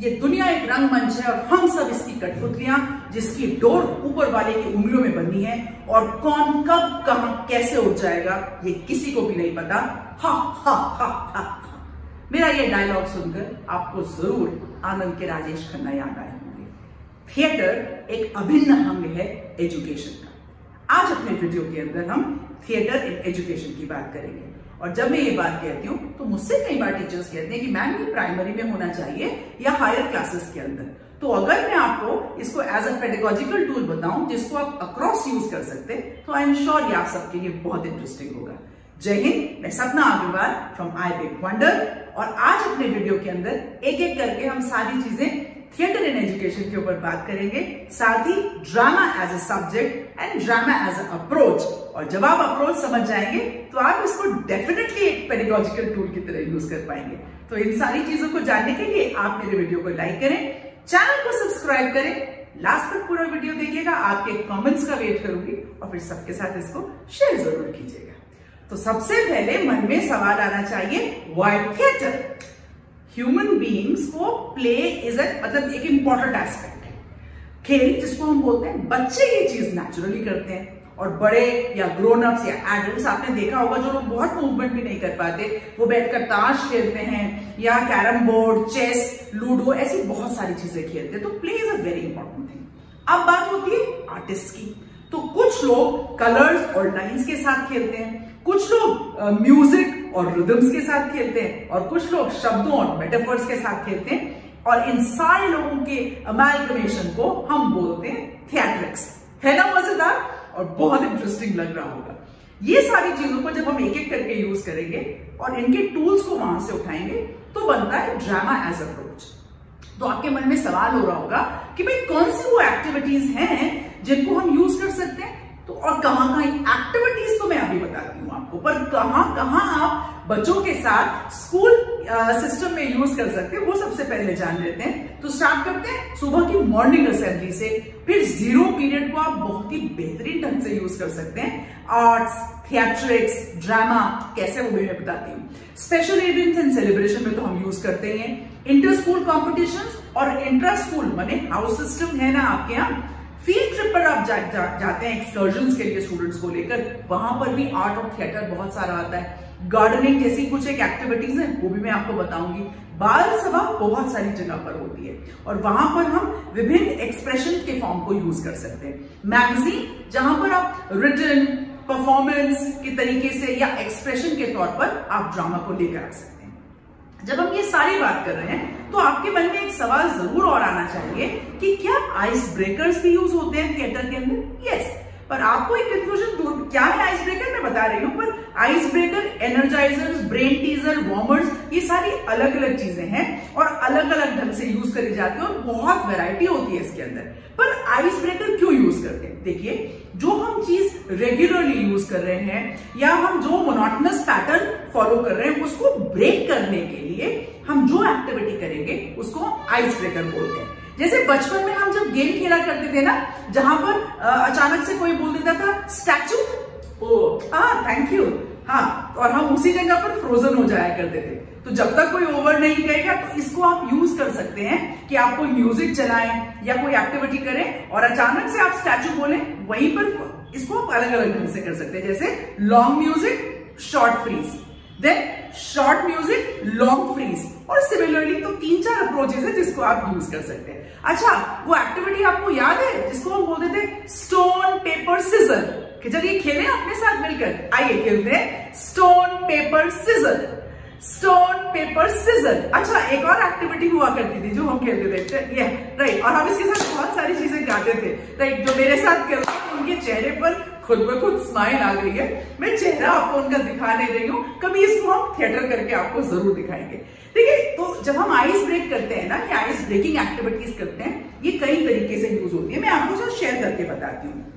ये दुनिया एक रंगमंच है और हम सब इसकी कठपुतलियां, जिसकी डोर ऊपर वाले की उंगलियों में बंधी है और कौन कब कहां कैसे उठ जाएगा ये किसी को भी नहीं पता। हा हा हा हा। मेरा ये डायलॉग सुनकर आपको जरूर आनंद के राजेश खन्ना याद आए होंगे। थिएटर एक अभिन्न अंग है एजुकेशन का। आज अपने वीडियो के अंदर हम थिएटर इन एजुकेशन की बात करेंगे। और जब मैं ये बात कहती हूँ तो मुझसे कई बार टीचर्स कहते हैं कि मैम ये प्राइमरी में होना चाहिए या हायर क्लासेस के अंदर। तो अगर मैं आपको इसको एज अ पेडागॉजिकल टूल बताऊं जिसको आप अक्रॉस यूज कर सकते हैं तो आई एम श्योर ये आप सबके लिए बहुत इंटरेस्टिंग होगा। जय हिंद, मैं Sapna Agarwal from I Big Wonder और आज अपने वीडियो के अंदर एक एक करके हम सारी चीजें थिएटर इन एजुकेशन के ऊपर बात करेंगे, साथ ही drama as a subject and drama as a approach. और जब आप अप्रोच समझ जाएंगे तो आप इसको डेफिनेटली एक पेडागॉजिकल टूल की तरह यूज कर पाएंगे। तो इन सारी चीजों को जानने के लिए आप मेरे वीडियो को लाइक करें, चैनल को सब्सक्राइब करें, लास्ट तक पूरा वीडियो देखिएगा। आपके कमेंट्स का वेट करूंगी और फिर सबके साथ इसको शेयर जरूर कीजिएगा। तो सबसे पहले मन में सवाल आना चाहिए, व्हाई थिएटर? ह्यूमन बीइंग्स को प्ले इज मतलब एक इंपॉर्टेंट एस्पेक्ट है। खेल जिसको हम बोलते हैं, बच्चे ये चीज नेचुरली करते हैं और बड़े या ग्रोन अप्स या एडल्ट्स आपने देखा होगा जो लोग बहुत मूवमेंट भी नहीं कर पाते वो बैठकर ताश खेलते हैं या कैरम बोर्ड, चेस, लूडो, ऐसी बहुत सारी चीजें खेलते हैं। तो play is a very important thing. अब बात होती है आर्टिस्ट की। तो कुछ लोग कलर्स और लाइन्स के साथ खेलते हैं, कुछ लोग म्यूजिक और रिदम्स के साथ खेलते हैं और कुछ लोग शब्दों और मेटाफर्स के साथ खेलते हैं। और इन सारे लोगों के अमालगमेशन को हम बोलते हैं थिएट्रिक्स। है ना मजेदार और बहुत इंटरेस्टिंग लग रहा होगा। ये सारी चीजों को जब हम एक एक करके यूज करेंगे और इनके टूल्स को वहां से उठाएंगे तो बनता है ड्रामा एज अप्रोच। तो आपके मन में सवाल हो रहा होगा कि भाई कौन सी वो एक्टिविटीज हैं जिनको हम यूज कर सकते हैं, तो और कहां कहां। एक्टिविटीज तो मैं अभी बताती हूँ आपको, पर कहां कहां आप बच्चों के साथ स्कूल सिस्टम में यूज कर सकते हैं वो सबसे पहले जान लेते हैं। तो स्टार्ट करते हैं सुबह की मॉर्निंग असेंबली से। फिर जीरो पीरियड को आप बहुत ही बेहतरीन ढंग से यूज कर सकते हैं। आर्ट्स, थिएट्रिक्स, ड्रामा, कैसे वो मैं बताती हूँ। स्पेशल इवेंट्स एंड सेलिब्रेशन में तो हम यूज करते हैं। इंटर स्कूल कॉम्पिटिशन और इंट्रा स्कूल माने हाउस सिस्टम है ना आपके यहाँ। फील्ड ट्रिप पर आप जाते हैं एक्सकर्जन के लिए स्टूडेंट्स को लेकर, वहां पर भी आर्ट और थिएटर बहुत सारा आता है। गार्डनिंग जैसी कुछ एक एक्टिविटीज हैं वो भी मैं आपको बताऊंगी। बाल सभा बहुत सारी जगह पर होती है और वहां पर हम विभिन्न एक्सप्रेशन के फॉर्म को यूज कर सकते हैं। मैगजीन जहां पर आप रिटन परफॉर्मेंस के तरीके से या एक्सप्रेशन के तौर पर आप ड्रामा को लेकर आ सकते हैं। जब हम ये सारी बात कर रहे हैं तो आपके मन में एक सवाल जरूर और आना चाहिए कि क्या आइस ब्रेकर्स भी यूज होते हैं थिएटर के अंदर? यस, पर आपको एक कंफ्यूजन दूर क्या है आइस ब्रेकर, मैं बता रही हूँ। पर ice breaker, energisers, brain teaser, warmers, ये सारी अलग अलग चीजें हैं और अलग अलग ढंग से यूज करी जाती है और बहुत वेरायटी होती है इसके अंदर। पर आइस ब्रेकर क्यों यूज करते हैं? देखिए, जो हम चीज रेगुलरली यूज कर रहे हैं या हम जो मोनोटोनस पैटर्न फॉलो कर रहे हैं उसको ब्रेक करने के लिए हम जो एक्टिविटी करेंगे उसको आइस ब्रेकर बोलते हैं। जैसे बचपन में हम जब गेम खेला करते थे ना, जहां पर अचानक से कोई बोल देता था स्टैचू, थैंक यू, हाँ, और हम उसी जगह पर फ्रोजन हो जाया करते थे। तो जब तक कोई ओवर नहीं कहेगा तो इसको आप यूज कर सकते हैं कि आप कोई म्यूजिक चलाएं या कोई एक्टिविटी करें और अचानक से आप स्टैचू बोले, वहीं पर इसको आप अलग अलग ढंग से कर सकते हैं। जैसे long music, short freeze, then short music, long freeze, और सिमिलरली तो 3-4 अप्रोचेज है जिसको आप यूज कर सकते हैं। अच्छा, वो एक्टिविटी आपको याद है जिसको हम बोलते थे स्टोन पेपर सिजर? कि चलिए खेलें अपने साथ मिलकर, आइए खेलते हैं stone paper scissor. Stone paper scissor. अच्छा, एक और एक्टिविटी हुआ करती थी जो हम खेलते थे, ये राइट, और हम इसके साथ बहुत सारी चीजें गाते थे, राइट। जो मेरे साथ खेलते हैं उनके चेहरे पर खुद ब खुद स्माइल आ गई है। मैं चेहरा आपको उनका दिखा नहीं रही हूँ, कभी इसको हम थिएटर करके आपको जरूर दिखाएंगे, ठीक है। तो जब हम आइस ब्रेक करते हैं ना, या आइस ब्रेकिंग एक्टिविटीज करते हैं, ये कई तरीके से यूज होती है। मैं आपको शेयर करके बताती हूँ।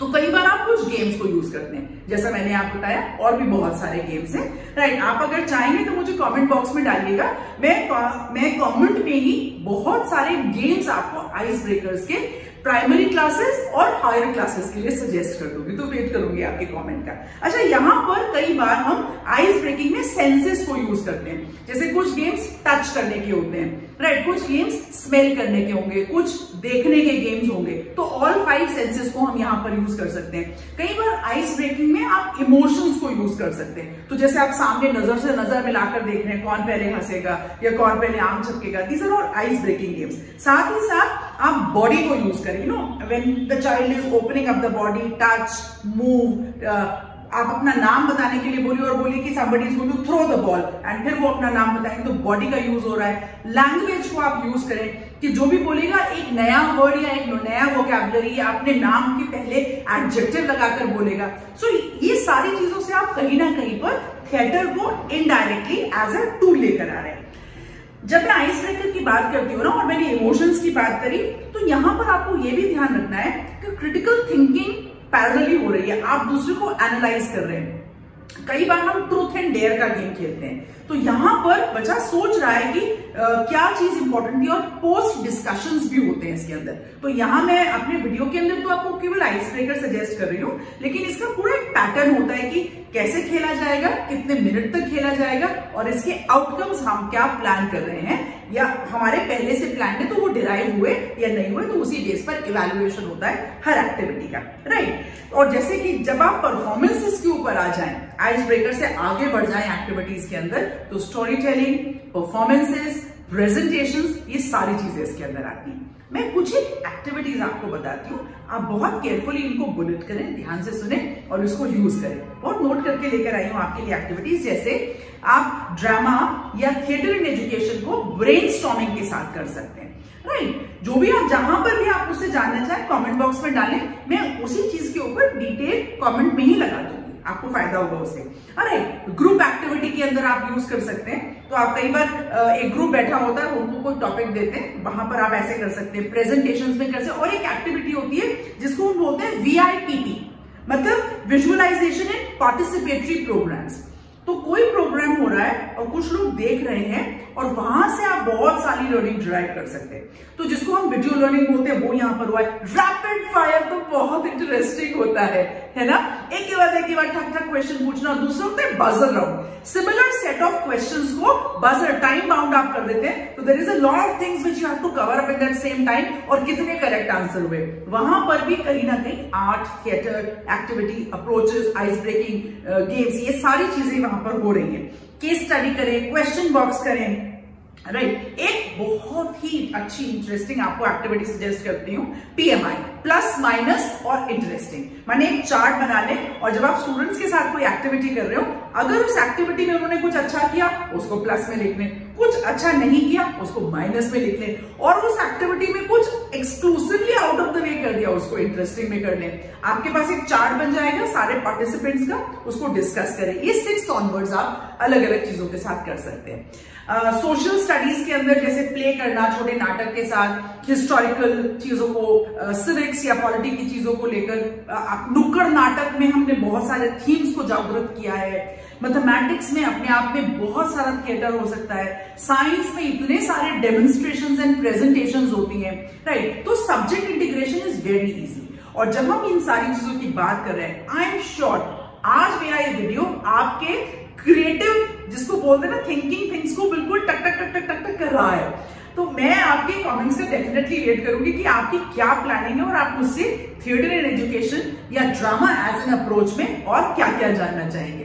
तो कई बार आप कुछ गेम्स को यूज करते हैं, जैसा मैंने आपको बताया, और भी बहुत सारे गेम्स हैं, राइट। आप अगर चाहेंगे तो मुझे कमेंट बॉक्स में डालिएगा, मैं कमेंट में ही बहुत सारे गेम्स आपको आइस ब्रेकर्स के प्राइमरी क्लासेस और हायर क्लासेस के लिए सजेस्ट कर दूंगी, तो वेट करूंगी आपके कमेंट का। अच्छा, यहाँ पर कई बार हम आइस ब्रेकिंग में सेंसेस को यूज करते हैं, जैसे कुछ गेम्स टच करने के होते हैं, राइट, कुछ गेम्स स्मेल करने के होंगे, कुछ देखने के गेम्स होंगे, तो ऑल 5 सेंसेस को हम यहाँ पर यूज कर सकते हैं। कई बार आइस ब्रेकिंग में आप इमोशंस को यूज कर सकते हैं, तो जैसे आप सामने नजर से नजर मिलाकर देख रहे हैं कौन पहले हंसेगा या कौन पहले आंख झपकेगा, these are all ice breaking games. साथ ही साथ आप बॉडी को यूज करें, you know, when the child is opening up the body, touch, move, आप अपना नाम बताने के लिए बोलिए और बोलिए कि somebody is going to throw the ball, and फिर वो अपना नाम बताएंगे, तो बॉडी का यूज हो रहा है। लैंग्वेज को आप यूज करें कि जो भी बोलेगा एक नया वर्ड या एक नया वोकैबुलरी या अपने नाम के पहले एडजेक्टिव लगाकर बोलेगा। सो ये सारी चीजों से आप कहीं ना कहीं पर थिएटर को इनडायरेक्टली एज अ टूल लेकर आ रहे हैं। जब मैं आइस ब्रेकर की बात करती हूँ ना, और मैंने इमोशंस की बात करी, तो यहाँ पर आपको ये भी ध्यान रखना है कि क्रिटिकल थिंकिंग पैरेलली हो रही है, आप दूसरे को एनालाइज कर रहे हैं। कई बार हम ट्रूथ एंड डेयर का गेम खेलते हैं, तो यहाँ पर बच्चा सोच रहा है कि क्या चीज इंपॉर्टेंट थी, और पोस्ट डिस्कशंस भी होते हैं इसके अंदर। तो यहाँ मैं अपने वीडियो के अंदर तो आपको केवल आइस ब्रेकर सजेस्ट कर रही हूँ, लेकिन इसका पूरा एक पैटर्न होता है कि कैसे खेला जाएगा, कितने मिनट तक खेला जाएगा, और इसके आउटकम्स हम क्या प्लान कर रहे हैं, या हमारे पहले से प्लान है तो वो डिराइव हुए या नहीं हुए, तो उसी बेस पर इवैल्यूएशन होता है हर एक्टिविटी का, राइट। और जैसे कि जब आप परफॉर्मेंसेस के ऊपर आ जाएं, आइस ब्रेकर से आगे बढ़ जाएं एक्टिविटीज के अंदर, तो स्टोरी टेलिंग, परफॉर्मेंसेस, प्रेजेंटेशंस, ये सारी चीजें इसके अंदर आती हैं। मैं कुछ ही एक्टिविटीज आपको बताती हूँ, आप बहुत केयरफुली इनको बुलेट करें, ध्यान से सुने और इसको यूज करें, और नोट करके लेकर आई हूँ आपके लिए एक्टिविटीज। जैसे आप ड्रामा या थिएटर इन एजुकेशन को ब्रेनस्टॉर्मिंग के साथ कर सकते हैं, राइट। जो भी आप जहां पर भी आप उससे जानना चाहें कॉमेंट बॉक्स में डालें, मैं उसी चीज के ऊपर डिटेल कॉमेंट में ही लगा दूंगी, आपको फायदा होगा उससे। अरे ग्रुप एक्टिविटी के अंदर आप यूज कर सकते हैं, तो आप कई बार एक ग्रुप बैठा होता है, उनको कोई टॉपिक देते हैं, वहां पर आप ऐसे कर सकते हैं, प्रेजेंटेशंस में कर सकते हैं। और एक एक्टिविटी होती है जिसको हम बोलते हैं वीआईपीटी, मतलब विजुअलाइजेशन एंड पार्टिसिपेटरी प्रोग्राम्स। तो कोई प्रोग्राम हो रहा है और कुछ लोग देख रहे हैं, और वहां से आप बहुत सारी लर्निंग डिराइव कर सकते हैं, तो जिसको हम वीडियो लर्निंग बोलते हैं, वो यहाँ पर हुआ है। रैपिड फायर तो बहुत इंटरेस्टिंग होता है ना, एक के बाद ठक ठक क्वेश्चन पूछना, दूसरा होता है buzzer round. Similar set of questions को बजर टाइम बाउंड आप कर देते हैं, तो there is a lot of things which you have to cover up at that same time, और कितने करेक्ट आंसर हुए, वहां पर भी कहीं ना कहीं art, theatre, activity, approaches, ice breaking games, ये सारी चीजें वहां पर हो रही है। केस स्टडी करें, क्वेश्चन बॉक्स करें, राइट। एक बहुत ही अच्छी इंटरेस्टिंग आपको एक्टिविटी सजेस्ट करती हूँ, पीएमआई, प्लस माइनस और इंटरेस्टिंग, माने एक चार्ट बना लें, और जब आप स्टूडेंट्स के साथ कोई एक्टिविटी कर रहे हो, अगर उस एक्टिविटी में उन्होंने कुछ अच्छा किया उसको प्लस में लिख लें, कुछ अच्छा नहीं किया उसको माइनस में लिख लें, और उस एक्टिविटी में कुछ exclusively out of the way कर दिया उसको इंटरेस्टिंग में कर लें। आपके पास एक चार्ट बन जाएगा सारे पार्टिसिपेंट्स का, उसको डिस्कस करें। ये 6 ऑनवर्ड्स आप अलग अलग चीजों के साथ कर सकते हैं। सोशल स्टडीज के अंदर जैसे प्ले करना, छोटे नाटक के साथ हिस्टोरिकल चीजों को, सिविक्स या पॉलिटी की चीजों को लेकर, नुक्कड़ नाटक में हमने बहुत सारे थीम्स को जागृत किया है। मैथमेटिक्स में अपने आप में बहुत सारा थिएटर हो सकता है, साइंस में इतने सारे डेमोन्स्ट्रेशंस एंड प्रेजेंटेशंस होती हैं, राइट। तो subject integration is very easy. और जब हम इन सारी चीजों की बात कर रहे हैं, आई एम श्योर आज मेरा ये वीडियो आपके क्रिएटिव, जिसको बोलते हैं ना, थिंकिंग थिंग्स को बिल्कुल टक टक टक टक टक कर रहा है। तो मैं आपके कमेंट्स का डेफिनेटली वेट करूंगी कि आपकी क्या प्लानिंग है, और आप मुझसे थिएटर एंड एजुकेशन या ड्रामा एज एन अप्रोच में और क्या क्या जानना चाहेंगे।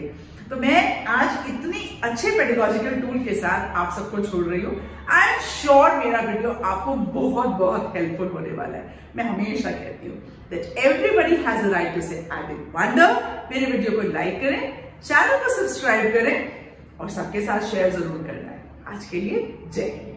तो मैं आज इतनी अच्छे पेडागॉजिकल टूल के साथ आप सबको छोड़ रही हूँ। आई एम श्योर मेरा वीडियो आपको बहुत बहुत हेल्पफुल होने वाला है। मैं हमेशा कहती हूँ that everybody has a right to say I Big Wonder. मेरे वीडियो को लाइक करें, चैनल को सब्सक्राइब करें, और सबके साथ शेयर जरूर करना है। आज के लिए जय हिंद।